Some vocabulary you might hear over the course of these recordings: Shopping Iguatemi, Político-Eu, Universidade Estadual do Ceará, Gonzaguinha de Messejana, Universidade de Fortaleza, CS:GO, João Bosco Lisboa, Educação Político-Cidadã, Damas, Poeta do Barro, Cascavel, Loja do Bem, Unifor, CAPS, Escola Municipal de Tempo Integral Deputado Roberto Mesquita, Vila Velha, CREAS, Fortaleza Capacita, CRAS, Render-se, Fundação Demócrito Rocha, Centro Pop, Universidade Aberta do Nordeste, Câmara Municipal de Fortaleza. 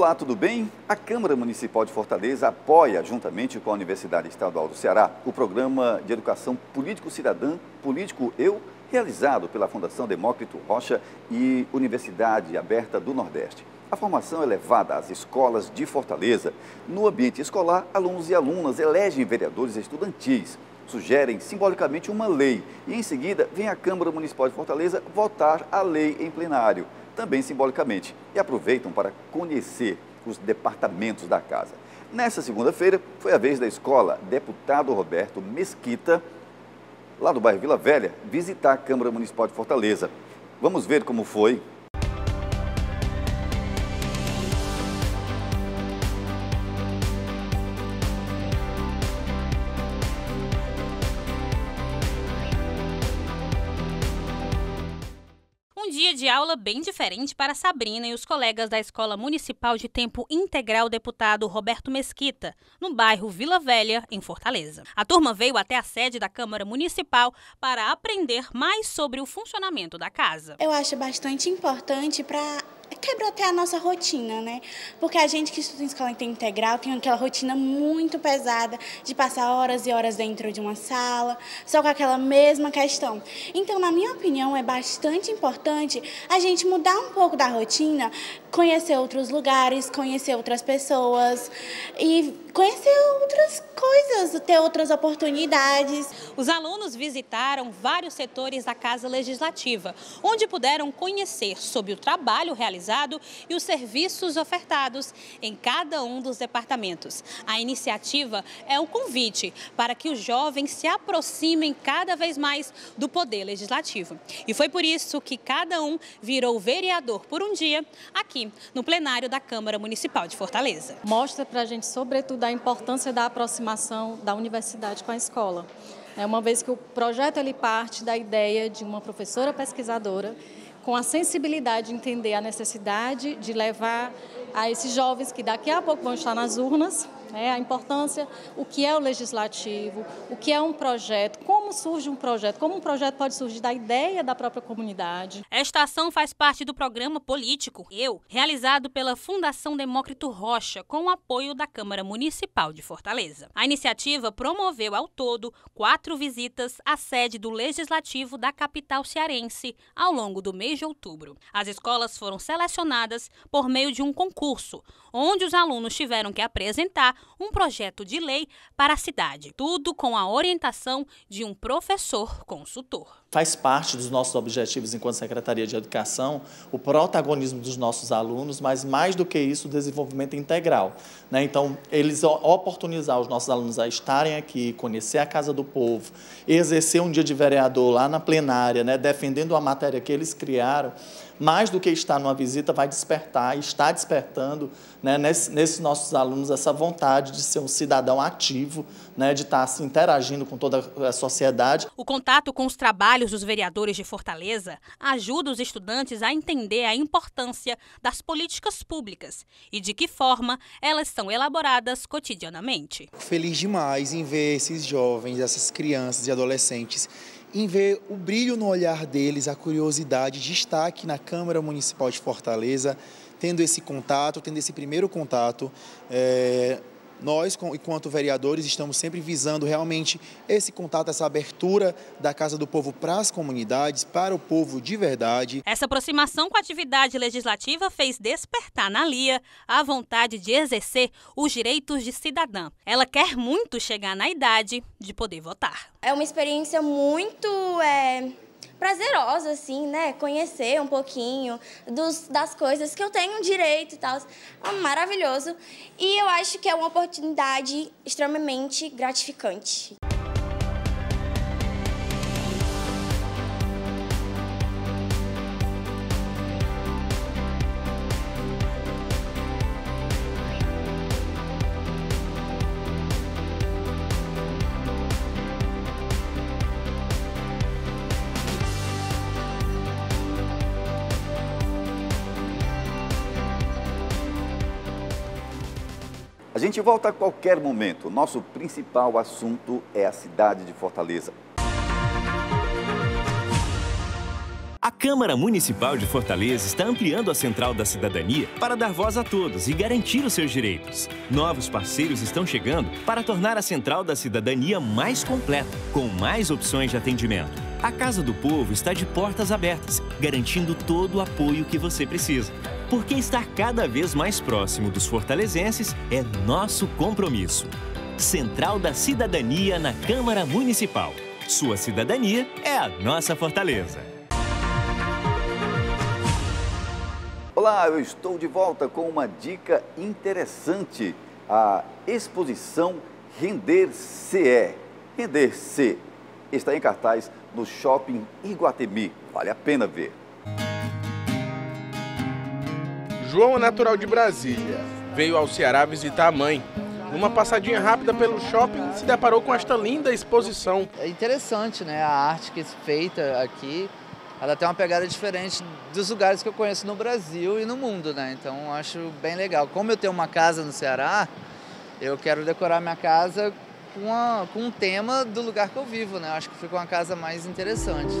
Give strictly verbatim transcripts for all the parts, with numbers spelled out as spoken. Olá, tudo bem? A Câmara Municipal de Fortaleza apoia, juntamente com a Universidade Estadual do Ceará, o Programa de Educação Político-Cidadã, Político-Eu, realizado pela Fundação Demócrito Rocha e Universidade Aberta do Nordeste. A formação é levada às escolas de Fortaleza. No ambiente escolar, alunos e alunas elegem vereadores estudantis, sugerem simbolicamente uma lei e, em seguida, vem a Câmara Municipal de Fortaleza votar a lei em plenário, também simbolicamente, e aproveitam para conhecer os departamentos da casa. Nessa segunda-feira, foi a vez da escola Deputado Roberto Mesquita, lá do bairro Vila Velha, visitar a Câmara Municipal de Fortaleza. Vamos ver como foi. De aula bem diferente para Sabrina e os colegas da Escola Municipal de Tempo Integral Deputado Roberto Mesquita, no bairro Vila Velha, em Fortaleza. A turma veio até a sede da Câmara Municipal para aprender mais sobre o funcionamento da casa. Eu acho bastante importante para quebrar até a nossa rotina, né? Porque a gente que estuda em escola em tempo integral tem aquela rotina muito pesada de passar horas e horas dentro de uma sala, só com aquela mesma questão. Então, na minha opinião, é bastante importante a gente mudar um pouco da rotina, conhecer outros lugares, conhecer outras pessoas e conhecer outras coisas, ter outras oportunidades. Os alunos visitaram vários setores da Casa Legislativa, onde puderam conhecer sobre o trabalho realizado e os serviços ofertados em cada um dos departamentos. A iniciativa é um convite para que os jovens se aproximem cada vez mais do poder legislativo. E foi por isso que cada um virou vereador por um dia aqui no plenário da Câmara Municipal de Fortaleza. Mostra para a gente, sobretudo, a importância da aproximação da universidade com a escola. É uma vez que o projeto ele parte da ideia de uma professora pesquisadora com a sensibilidade de entender a necessidade de levar a esses jovens que daqui a pouco vão estar nas urnas, né, a importância, o que é o legislativo, o que é um projeto, como surge um projeto, como um projeto pode surgir da ideia da própria comunidade. Esta ação faz parte do programa Político-Eu, realizado pela Fundação Demócrito Rocha, com o apoio da Câmara Municipal de Fortaleza. A iniciativa promoveu ao todo quatro visitas à sede do Legislativo da capital cearense ao longo do mês de outubro. As escolas foram selecionadas por meio de um concurso, onde os alunos tiveram que apresentar um projeto de lei para a cidade, tudo com a orientação de um professor consultor. Faz parte dos nossos objetivos enquanto Secretaria de Educação o protagonismo dos nossos alunos, mas mais do que isso, o desenvolvimento integral, né? Então, eles oportunizar os nossos alunos a estarem aqui, conhecer a Casa do Povo, exercer um dia de vereador lá na plenária, né, defendendo a matéria que eles criaram, mais do que estar numa visita, vai despertar, está despertando, né, nesses, nesses nossos alunos essa vontade de ser um cidadão ativo, né, de estar se interagindo com toda a sociedade. O contato com os trabalhos dos vereadores de Fortaleza ajuda os estudantes a entender a importância das políticas públicas e de que forma elas são elaboradas cotidianamente. Feliz demais em ver esses jovens, essas crianças e adolescentes, em ver o brilho no olhar deles, a curiosidade de estar aqui na Câmara Municipal de Fortaleza, tendo esse contato, tendo esse primeiro contato. É, nós, enquanto vereadores, estamos sempre visando realmente esse contato, essa abertura da Casa do Povo para as comunidades, para o povo de verdade. Essa aproximação com a atividade legislativa fez despertar na Lia a vontade de exercer os direitos de cidadã. Ela quer muito chegar na idade de poder votar. É uma experiência muito é, prazerosa, assim, né? Conhecer um pouquinho dos, das coisas que eu tenho direito e tal. É maravilhoso. E eu acho que é uma oportunidade extremamente gratificante. A gente volta a qualquer momento. Nosso principal assunto é a cidade de Fortaleza. Câmara Municipal de Fortaleza está ampliando a Central da Cidadania para dar voz a todos e garantir os seus direitos. Novos parceiros estão chegando para tornar a Central da Cidadania mais completa, com mais opções de atendimento. A Casa do Povo está de portas abertas, garantindo todo o apoio que você precisa. Porque estar cada vez mais próximo dos fortalezenses é nosso compromisso. Central da Cidadania na Câmara Municipal. Sua cidadania é a nossa fortaleza. Olá, eu estou de volta com uma dica interessante. A exposição Render-se. Render-se está em cartaz no Shopping Iguatemi. Vale a pena ver. João é natural de Brasília. Veio ao Ceará visitar a mãe. Numa passadinha rápida pelo shopping, se deparou com esta linda exposição. É interessante, né? A arte que é feita aqui, ela tem uma pegada diferente dos lugares que eu conheço no Brasil e no mundo, né? Então, eu acho bem legal. Como eu tenho uma casa no Ceará, eu quero decorar minha casa Com, uma, com um tema do lugar que eu vivo, né? Acho que ficou uma casa mais interessante.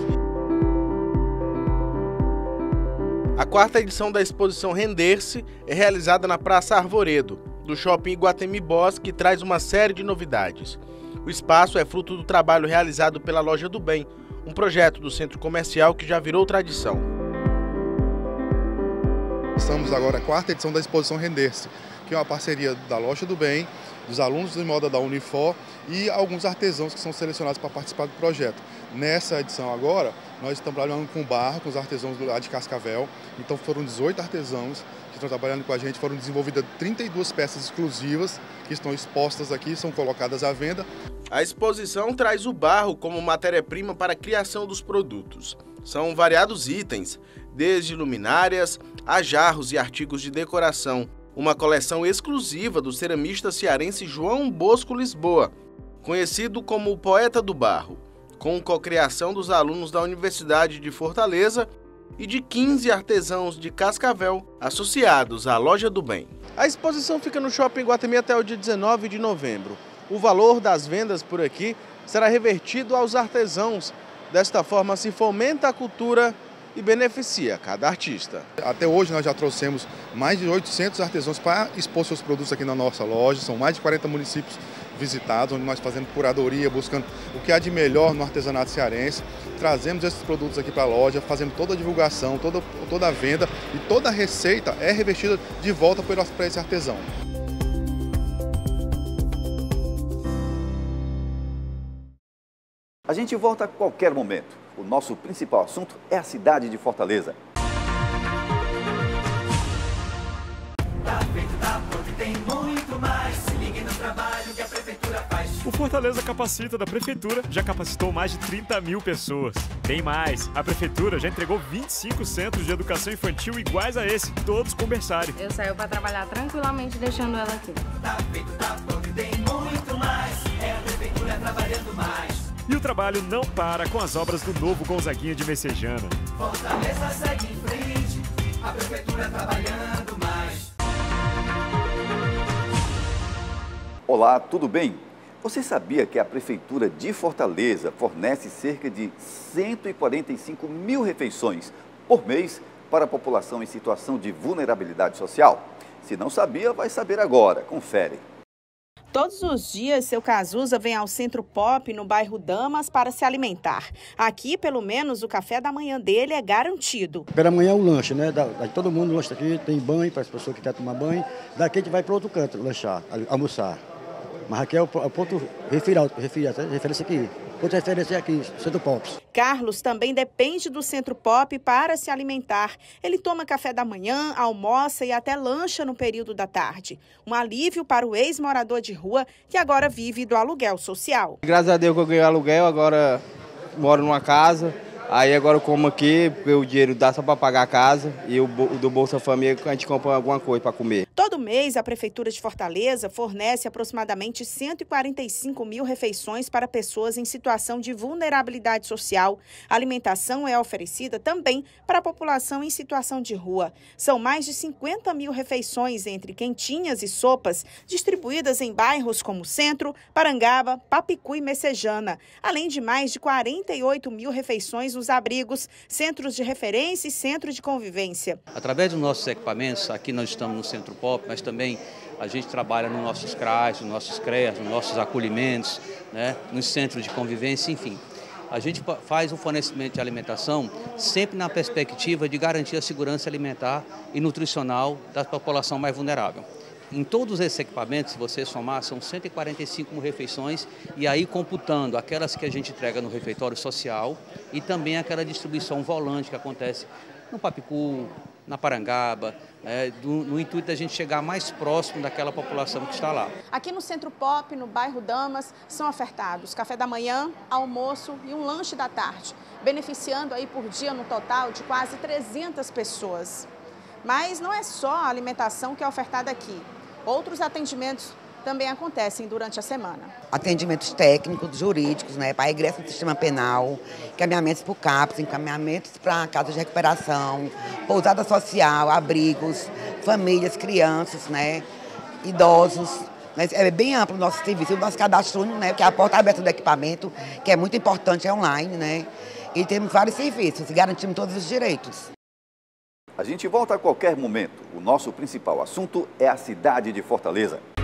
A quarta edição da exposição Render-se é realizada na Praça Arvoredo, do Shopping Iguatemi Bosque, que traz uma série de novidades. O espaço é fruto do trabalho realizado pela Loja do Bem, um projeto do centro comercial que já virou tradição. Estamos agora na quarta edição da exposição Render-se, que é uma parceria da Loja do Bem, dos alunos de moda da Unifor e alguns artesãos que são selecionados para participar do projeto. Nessa edição agora, nós estamos trabalhando com o barro, com os artesãos lá de Cascavel. Então foram dezoito artesãos que estão trabalhando com a gente, foram desenvolvidas trinta e duas peças exclusivas que estão expostas aqui, são colocadas à venda. A exposição traz o barro como matéria-prima para a criação dos produtos. São variados itens, desde luminárias a jarros e artigos de decoração. Uma coleção exclusiva do ceramista cearense João Bosco Lisboa, conhecido como o Poeta do Barro, com cocriação dos alunos da Universidade de Fortaleza e de quinze artesãos de Cascavel associados à Loja do Bem. A exposição fica no Shopping Iguatemi até o dia dezenove de novembro. O valor das vendas por aqui será revertido aos artesãos. Desta forma se fomenta a cultura e beneficia cada artista. Até hoje nós já trouxemos mais de oitocentos artesãos para expor seus produtos aqui na nossa loja. São mais de quarenta municípios visitados, onde nós fazemos curadoria, buscando o que há de melhor no artesanato cearense. Trazemos esses produtos aqui para a loja, fazemos toda a divulgação, toda, toda a venda e toda a receita é revestida de volta para esse artesão. A gente volta a qualquer momento. O nosso principal assunto é a cidade de Fortaleza. O Fortaleza Capacita da Prefeitura já capacitou mais de trinta mil pessoas. Tem mais, a Prefeitura já entregou vinte e cinco centros de educação infantil iguais a esse, todos com berçário. Eu saio para trabalhar tranquilamente deixando ela aqui. E o trabalho não para com as obras do novo Gonzaguinha de Messejana. Fortaleza segue em frente, a prefeitura trabalhando mais. Olá, tudo bem? Você sabia que a Prefeitura de Fortaleza fornece cerca de cento e quarenta e cinco mil refeições por mês para a população em situação de vulnerabilidade social? Se não sabia, vai saber agora. Confere. Todos os dias, seu Cazuza vem ao Centro Pop, no bairro Damas, para se alimentar. Aqui, pelo menos, o café da manhã dele é garantido. Pela manhã é o lanche, né? Da, da, todo mundo lancha aqui, tem banho para as pessoas que querem tomar banho. Daqui a gente vai para outro canto lanchar, almoçar. Mas aqui é o, é o ponto referência aqui. Outra referência aqui, Centro Pop. Carlos também depende do Centro Pop para se alimentar. Ele toma café da manhã, almoça e até lancha no período da tarde. Um alívio para o ex-morador de rua que agora vive do aluguel social. Graças a Deus que eu ganhei aluguel, agora moro numa casa. Aí agora eu como aqui, porque o dinheiro dá só para pagar a casa e o do Bolsa Família a gente compra alguma coisa para comer. Todo mês, a Prefeitura de Fortaleza fornece aproximadamente cento e quarenta e cinco mil refeições para pessoas em situação de vulnerabilidade social. A alimentação é oferecida também para a população em situação de rua. São mais de cinquenta mil refeições entre quentinhas e sopas, distribuídas em bairros como Centro, Parangaba, Papicu e Messejana, além de mais de quarenta e oito mil refeições nos abrigos, centros de referência e centros de convivência. Através dos nossos equipamentos, aqui nós estamos no Centro Pop, mas também a gente trabalha nos nossos CRAS, nos nossos CREAS, nos nossos acolhimentos, né, nos centros de convivência, enfim. A gente faz o fornecimento de alimentação sempre na perspectiva de garantir a segurança alimentar e nutricional da população mais vulnerável. Em todos esses equipamentos, se você somar, são cento e quarenta e cinco mil refeições, e aí computando aquelas que a gente entrega no refeitório social e também aquela distribuição volante que acontece no Papicu, na Parangaba, é, do, no intuito da gente chegar mais próximo daquela população que está lá. Aqui no Centro Pop, no bairro Damas, são ofertados café da manhã, almoço e um lanche da tarde, beneficiando aí por dia no total de quase trezentas pessoas. Mas não é só a alimentação que é ofertada aqui. Outros atendimentos também acontecem durante a semana. Atendimentos técnicos, jurídicos, né, para ingresso no sistema penal, encaminhamentos para o CAPS, encaminhamentos para casa de recuperação, pousada social, abrigos, famílias, crianças, né, idosos. Mas é bem amplo o nosso serviço, o nosso cadastro único, né, que é a porta aberta do equipamento, que é muito importante, é online, né, e temos vários serviços, garantimos todos os direitos. A gente volta a qualquer momento. O nosso principal assunto é a cidade de Fortaleza.